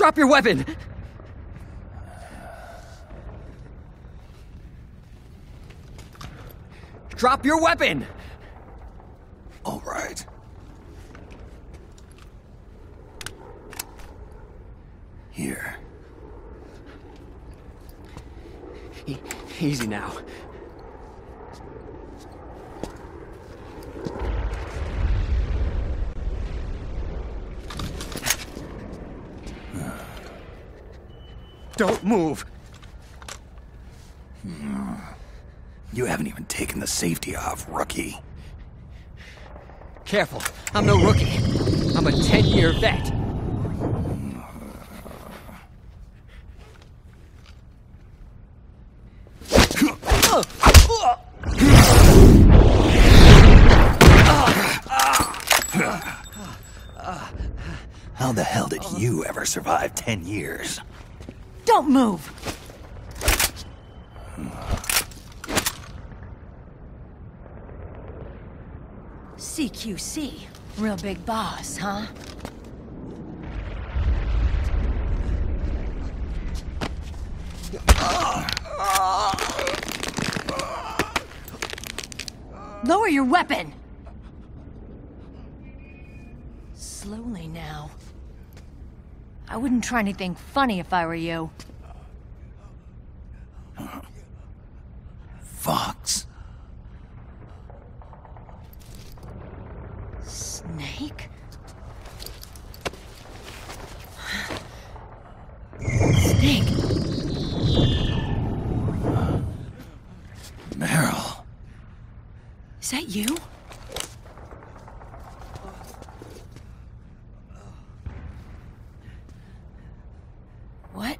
Drop your weapon! Drop your weapon! All right. Here. Easy now. Don't move! You haven't even taken the safety off, rookie. Careful, I'm no rookie. I'm a 10-year vet. How the hell did you ever survive 10 years? Don't move! CQC. Real big boss, huh? Lower your weapon! Slowly now. I wouldn't try anything funny if I were you. Fox. Snake? Snake! Meryl. Is that you? What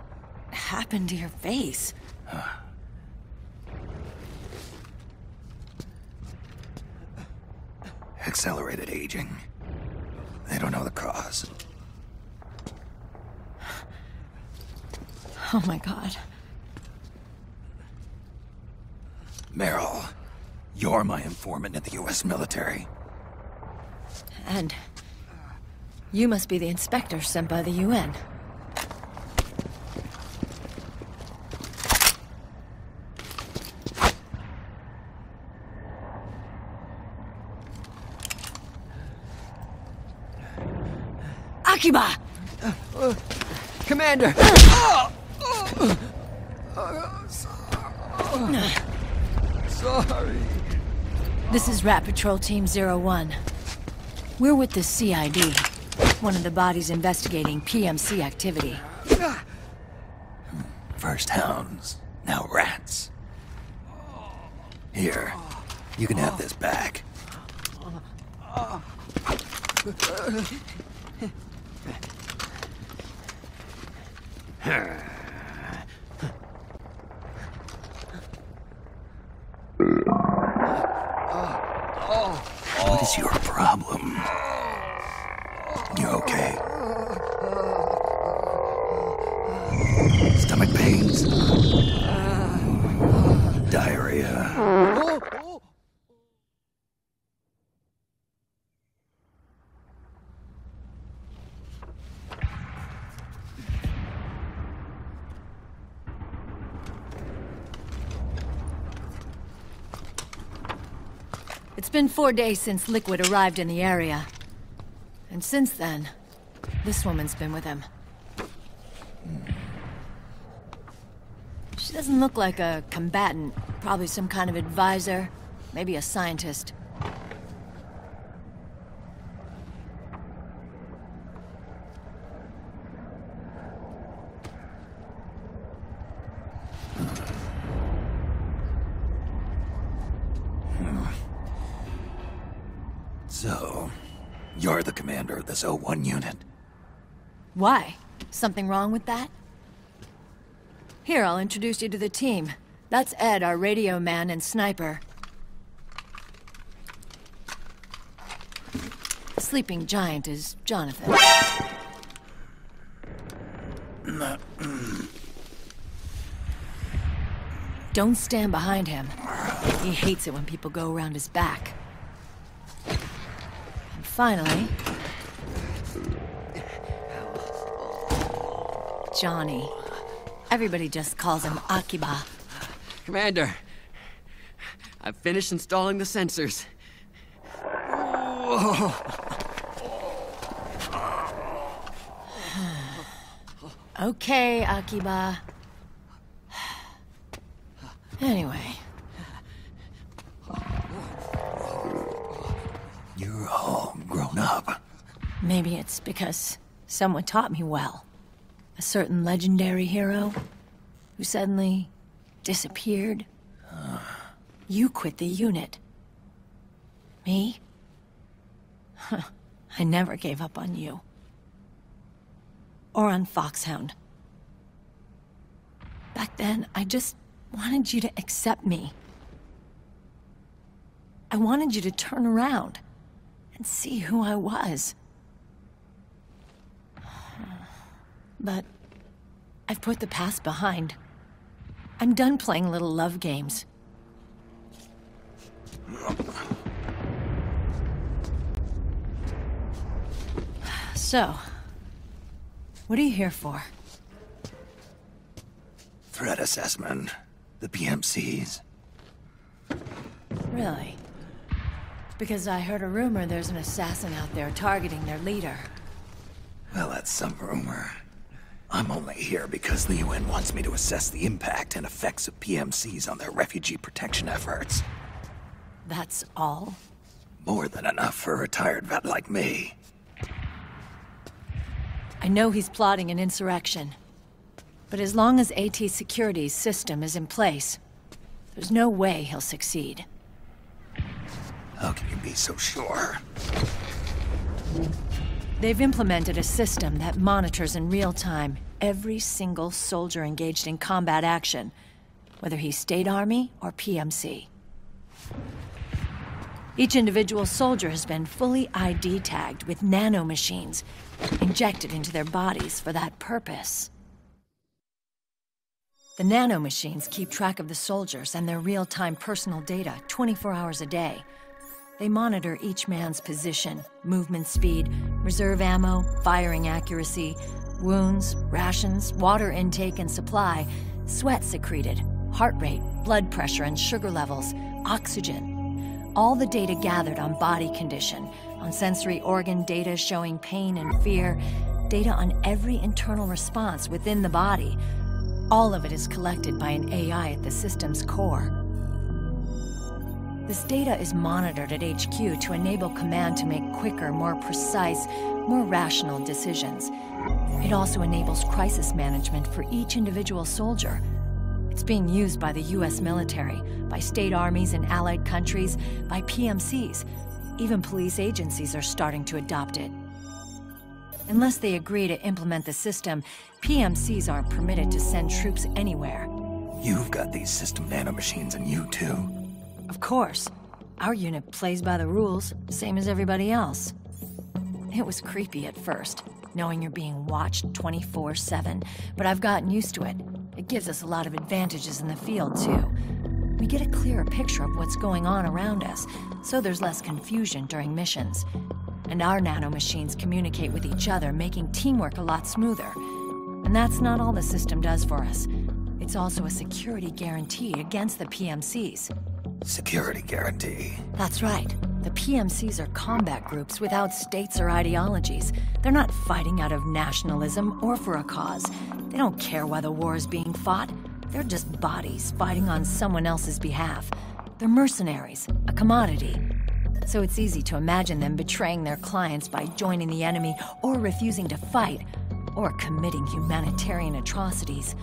happened to your face? Accelerated aging. They don't know the cause. Oh my God. Meryl, you're my informant in the U.S. military. And you must be the inspector sent by the UN. Akiba! Commander! Sorry. This is Rat Patrol Team 01. We're with the CID, one of the bodies investigating PMC activity. First hounds, now rats. Here, you can have this back. What is your problem? You okay? Stomach pains? Diarrhea? It's been 4 days since Liquid arrived in the area. And since then, this woman's been with him. She doesn't look like a combatant. Probably some kind of advisor, maybe a scientist. So, you're the commander of this O1 unit. Why? Something wrong with that? Here, I'll introduce you to the team. That's Ed, our radio man and sniper. The sleeping giant is Jonathan. Don't stand behind him. He hates it when people go around his back. Finally, Johnny. Everybody just calls him Akiba. Commander, I've finished installing the sensors. Whoa. Okay, Akiba. Anyway. You're all grown up. Maybe it's because someone taught me well. A certain legendary hero who suddenly disappeared. You quit the unit. Me? Huh. I never gave up on you. Or on Foxhound. Back then, I just wanted you to accept me. I wanted you to turn around and see who I was. But I've put the past behind. I'm done playing little love games. So, what are you here for? Threat assessment. The PMCs. Really? Because I heard a rumor there's an assassin out there targeting their leader. Well, that's some rumor. I'm only here because the UN wants me to assess the impact and effects of PMCs on their refugee protection efforts. That's all? More than enough for a retired vet like me. I know he's plotting an insurrection. But as long as AT Security's system is in place, there's no way he'll succeed. How can you be so sure? They've implemented a system that monitors in real time every single soldier engaged in combat action, whether he's State Army or PMC. Each individual soldier has been fully ID tagged with nanomachines injected into their bodies for that purpose. The nanomachines keep track of the soldiers and their real-time personal data 24 hours a day. They monitor each man's position, movement speed, reserve ammo, firing accuracy, wounds, rations, water intake and supply, sweat secreted, heart rate, blood pressure and sugar levels, oxygen. All the data gathered on body condition, on sensory organ data showing pain and fear, data on every internal response within the body. All of it is collected by an AI at the system's core. This data is monitored at HQ to enable command to make quicker, more precise, more rational decisions. It also enables crisis management for each individual soldier. It's being used by the US military, by state armies in allied countries, by PMCs. Even police agencies are starting to adopt it. Unless they agree to implement the system, PMCs aren't permitted to send troops anywhere. You've got these system nanomachines in you too. Of course. Our unit plays by the rules, same as everybody else. It was creepy at first, knowing you're being watched 24/7, but I've gotten used to it. It gives us a lot of advantages in the field, too. We get a clearer picture of what's going on around us, so there's less confusion during missions. And our nanomachines communicate with each other, making teamwork a lot smoother. And that's not all the system does for us. It's also a security guarantee against the PMCs. Security guarantee. That's right. The PMCs are combat groups without states or ideologies. They're not fighting out of nationalism or for a cause. They don't care why the war is being fought. They're just bodies fighting on someone else's behalf. They're mercenaries, a commodity. So it's easy to imagine them betraying their clients by joining the enemy or refusing to fight or committing humanitarian atrocities.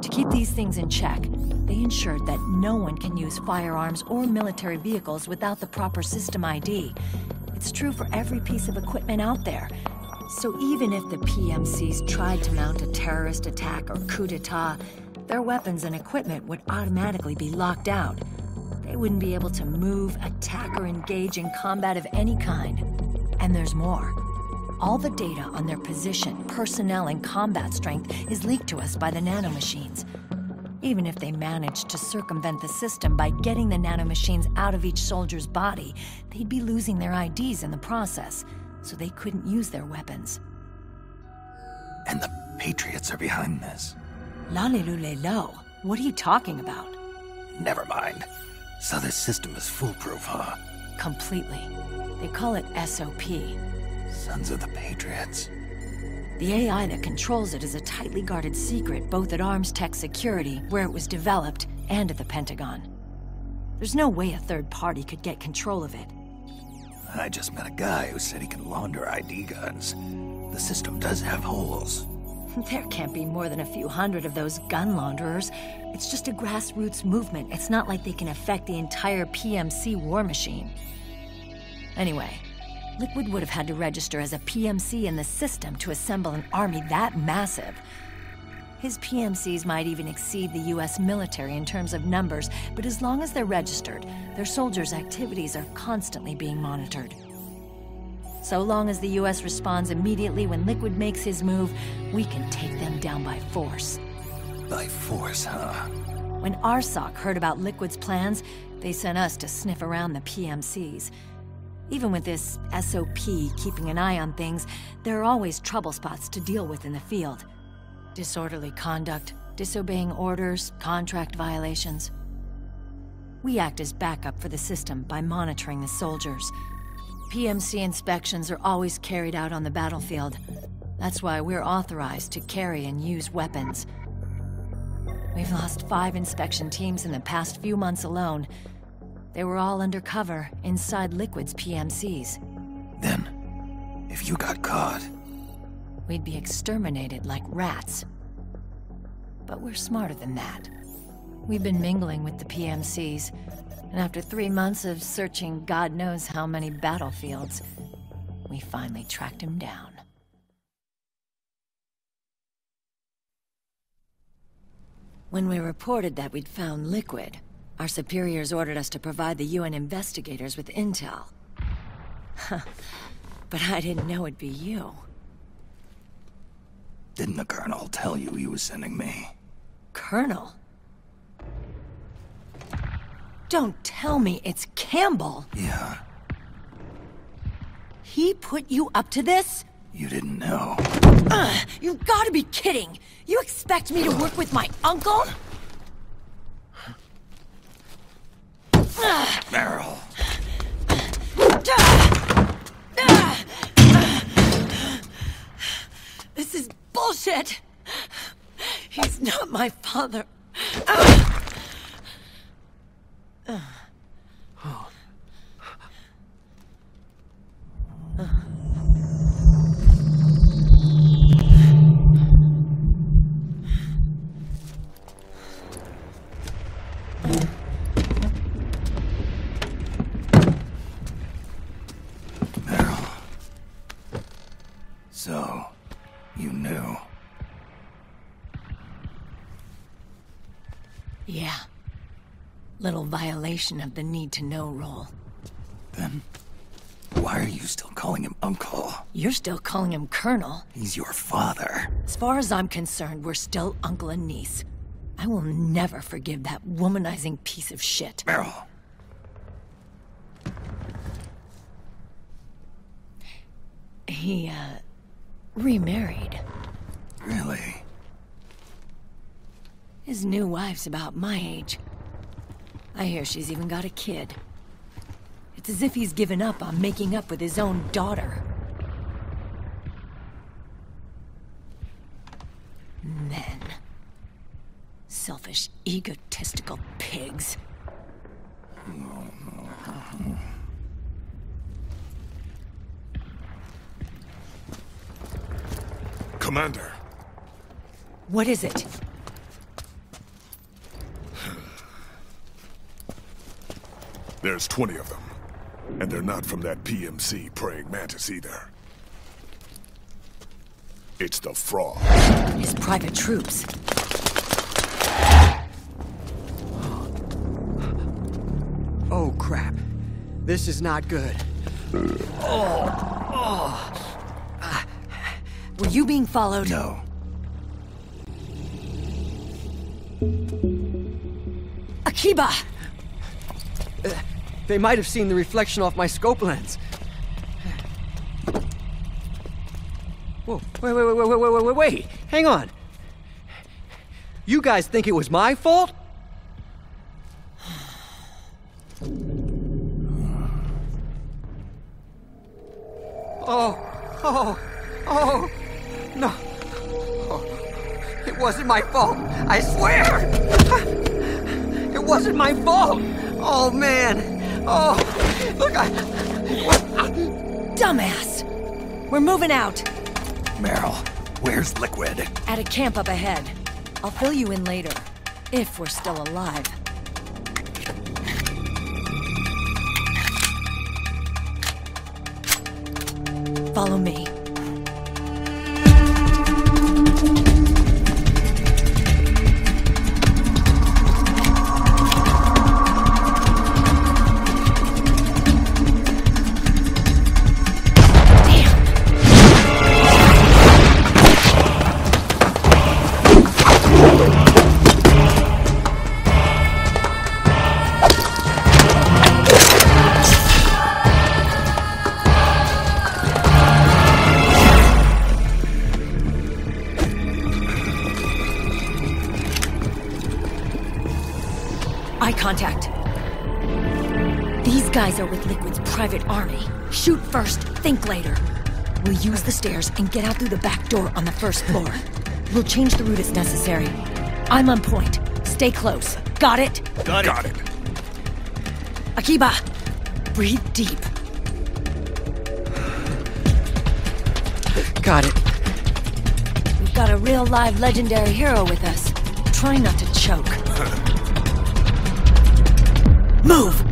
To keep these things in check, they ensured that no one can use firearms or military vehicles without the proper system ID. It's true for every piece of equipment out there. So even if the PMCs tried to mount a terrorist attack or coup d'etat, their weapons and equipment would automatically be locked out. They wouldn't be able to move, attack, or engage in combat of any kind. And there's more. All the data on their position, personnel, and combat strength is leaked to us by the nanomachines. Even if they managed to circumvent the system by getting the nanomachines out of each soldier's body, they'd be losing their IDs in the process, so they couldn't use their weapons. And the Patriots are behind this. Lalilulelo? What are you talking about? Never mind. So this system is foolproof, huh? Completely. They call it SOP. Sons of the Patriots. The AI that controls it is a tightly guarded secret, both at Arms Tech Security, where it was developed, and at the Pentagon. There's no way a third party could get control of it. I just met a guy who said he can launder ID guns. The system does have holes. There can't be more than a few hundred of those gun launderers. It's just a grassroots movement. It's not like they can affect the entire PMC war machine. Anyway, Liquid would have had to register as a PMC in the system to assemble an army that massive. His PMCs might even exceed the US military in terms of numbers, but as long as they're registered, their soldiers' activities are constantly being monitored. So long as the US responds immediately when Liquid makes his move, we can take them down by force. By force, huh? When ARSOC heard about Liquid's plans, they sent us to sniff around the PMCs. Even with this SOP keeping an eye on things, there are always trouble spots to deal with in the field. Disorderly conduct, disobeying orders, contract violations. We act as backup for the system by monitoring the soldiers. PMC inspections are always carried out on the battlefield. That's why we're authorized to carry and use weapons. We've lost 5 inspection teams in the past few months alone. They were all undercover, inside Liquid's PMCs. Then, if you got caught... we'd be exterminated like rats. But we're smarter than that. We've been mingling with the PMCs. And after 3 months of searching God knows how many battlefields, we finally tracked him down. When we reported that we'd found Liquid, our superiors ordered us to provide the UN investigators with intel. But I didn't know it'd be you. Didn't the Colonel tell you he was sending me? Colonel? Don't tell me it's Campbell! Yeah. He put you up to this? You didn't know. You've got to be kidding! You expect me to work with my uncle? Meryl. This is bullshit! He's not my father. Meryl. So, you knew. Yeah. Little violation of the need-to-know rule. Then, why are you still calling him Uncle? You're still calling him Colonel. He's your father. As far as I'm concerned, we're still uncle and niece. I will never forgive that womanizing piece of shit. Meryl. He, remarried. Really? His new wife's about my age. I hear she's even got a kid. It's as if he's given up on making up with his own daughter. Men. Selfish, egotistical pigs. Commander. What is it? There's 20 of them, and they're not from that PMC praying mantis either. It's the fraud. His private troops. Oh, crap. This is not good. Were you being followed? No. Akiba! They might have seen the reflection off my scope lens. Whoa, wait, hang on. You guys think it was my fault? Oh, no. Oh, it wasn't my fault, I swear. It wasn't my fault. Oh, man. Oh, look, Dumbass. We're moving out. Meryl, where's Liquid? At a camp up ahead. I'll fill you in later, if we're still alive. Follow me. Contact. These guys are with Liquid's private army. Shoot first, think later. We'll use the stairs and get out through the back door on the first floor. We'll change the route as necessary. I'm on point. Stay close. Got it? Got it. Akiba, breathe deep. Got it. We've got a real live legendary hero with us. Try not to choke. Move!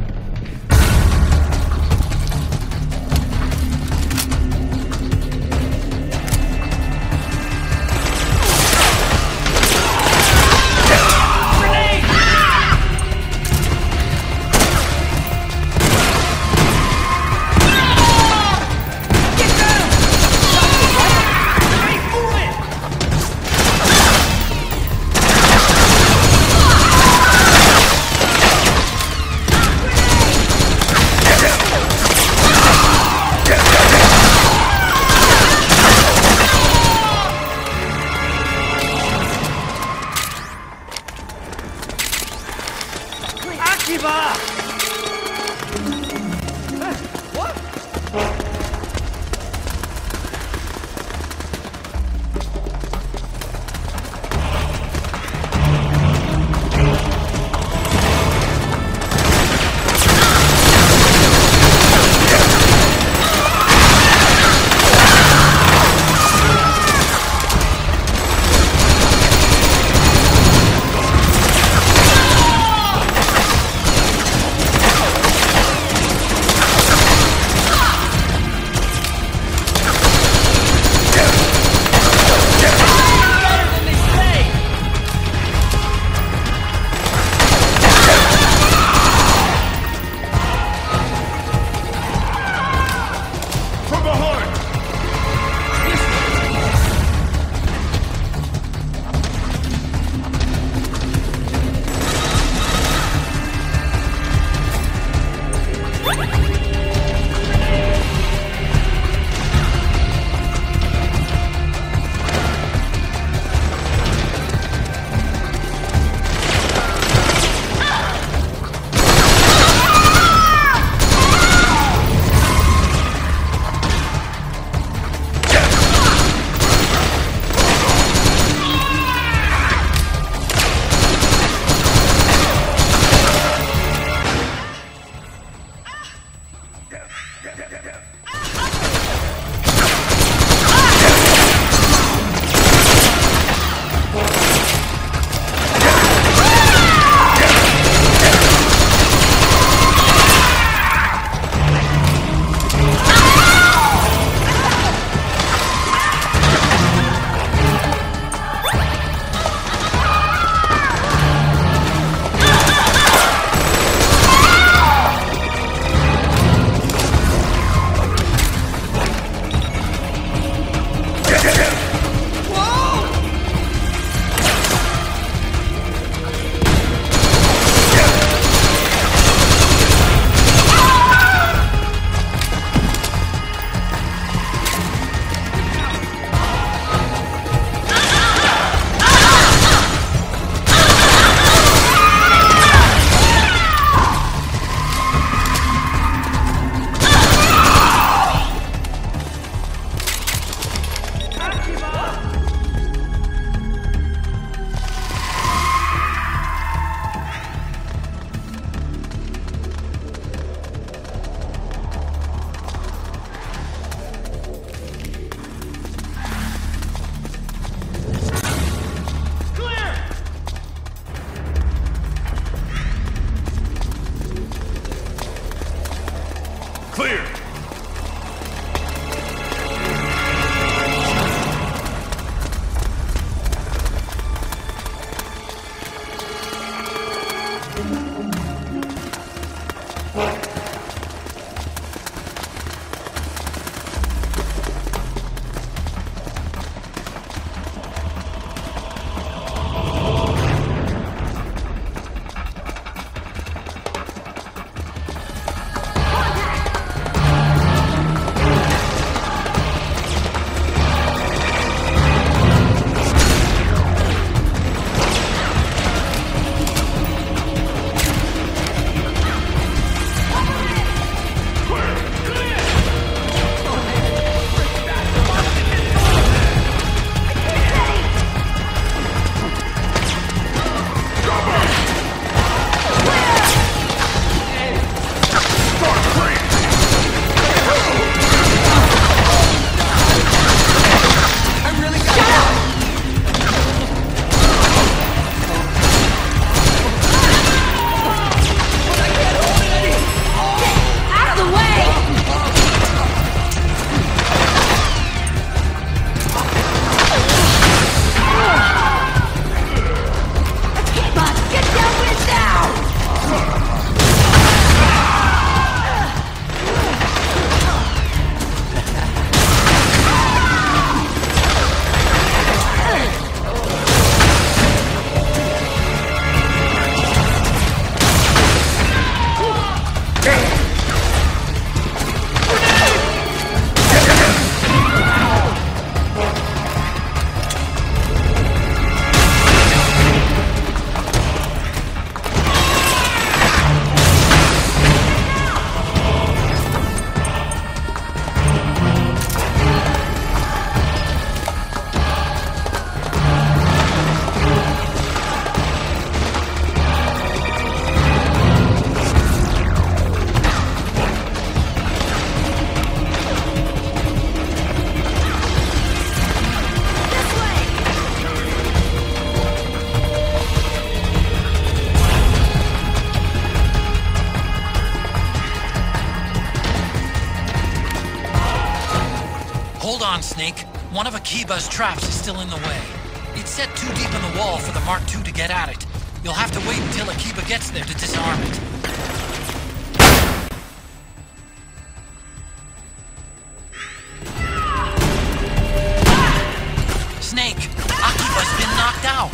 Clear! Snake, one of Akiba's traps is still in the way. It's set too deep in the wall for the Mark II to get at it. You'll have to wait until Akiba gets there to disarm it. Snake, Akiba's been knocked out.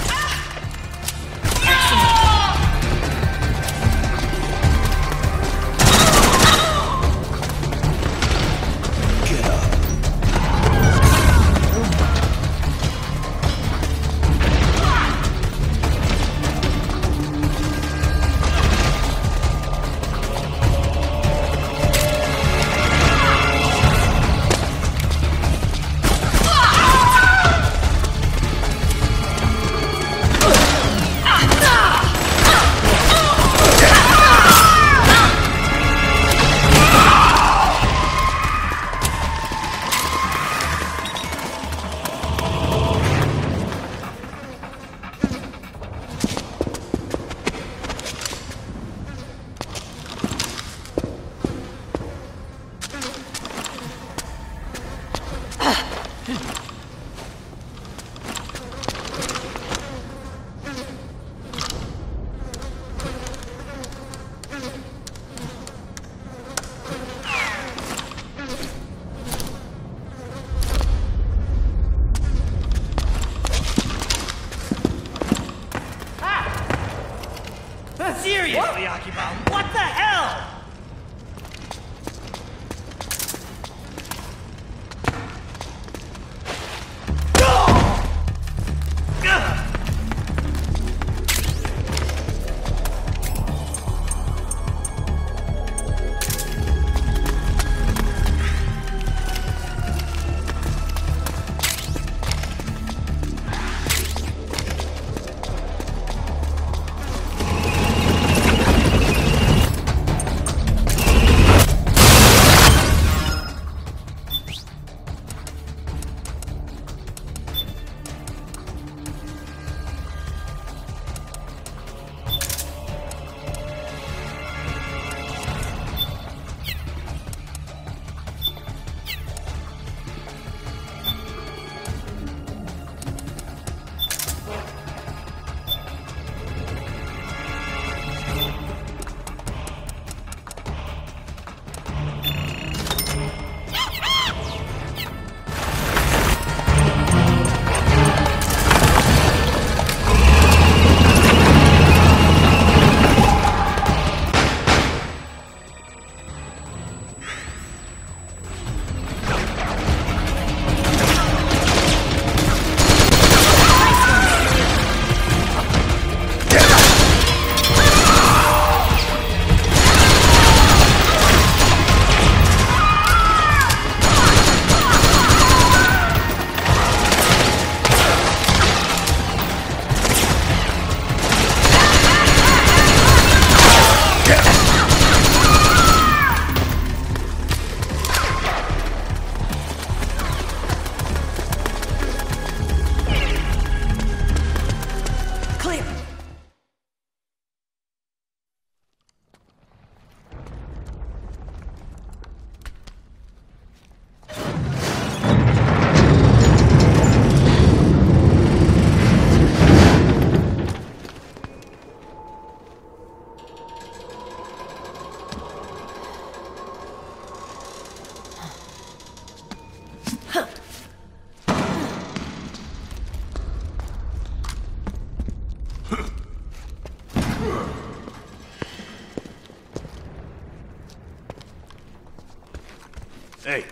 Hey.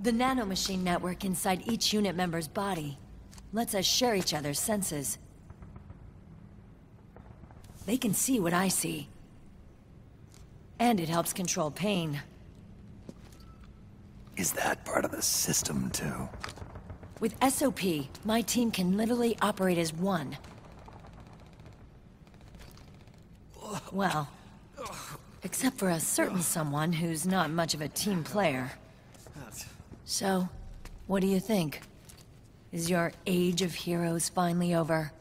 The nanomachine network inside each unit member's body lets us share each other's senses. They can see what I see. And it helps control pain. Is that part of the system, too? With SOP, my team can literally operate as one. Well, except for a certain someone who's not much of a team player. So, what do you think? Is your age of heroes finally over?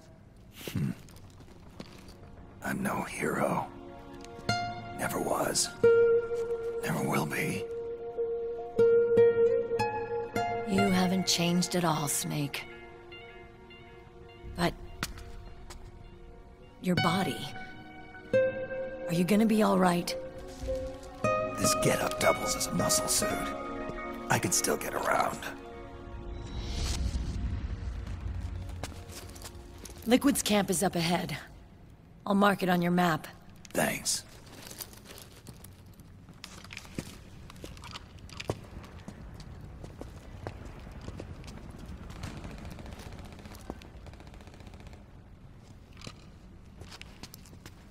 I'm no hero. Never was. Never will be. You haven't changed at all, Snake. But... your body... are you gonna be alright? This getup doubles as a muscle suit. I could still get around. Liquid's camp is up ahead. I'll mark it on your map. Thanks.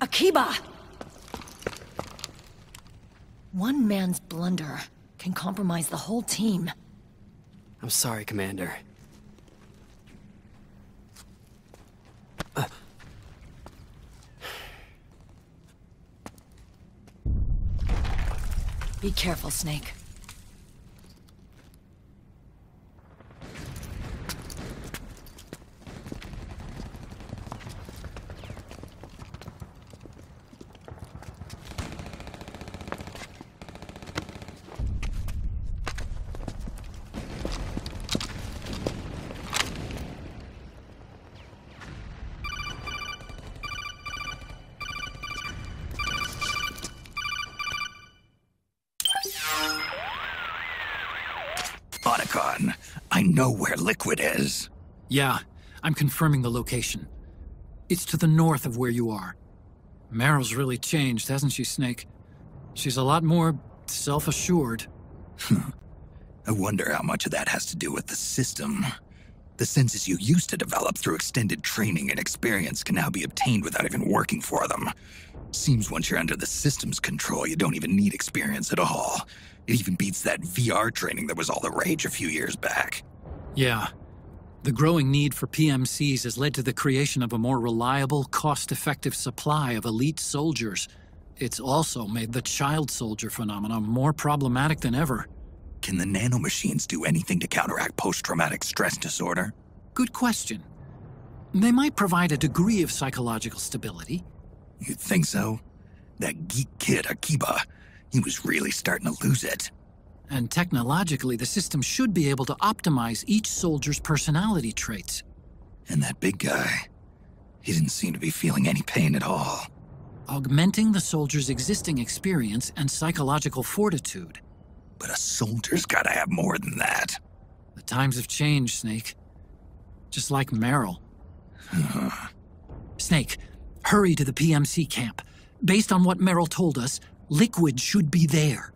Akiba! One man's blunder can compromise the whole team. I'm sorry, Commander. Be careful, Snake. Know where Liquid is. Yeah, I'm confirming the location. It's to the north of where you are. Meryl's really changed, hasn't she, Snake? She's a lot more self-assured. I wonder how much of that has to do with the system. The senses you used to develop through extended training and experience can now be obtained without even working for them. Seems once you're under the system's control, you don't even need experience at all. It even beats that VR training that was all the rage a few years back. Yeah. The growing need for PMCs has led to the creation of a more reliable, cost-effective supply of elite soldiers It's also made the child soldier phenomenon more problematic than ever. Can the nanomachines do anything to counteract post-traumatic stress disorder? Good question. They might provide a degree of psychological stability. You think so? That geek kid, Akiba, he was really starting to lose it. And technologically, the system should be able to optimize each soldier's personality traits. And that big guy, he didn't seem to be feeling any pain at all. Augmenting the soldier's existing experience and psychological fortitude. But a soldier's gotta have more than that. The times have changed, Snake. Just like Meryl. Snake, hurry to the PMC camp. Based on what Meryl told us, Liquid should be there.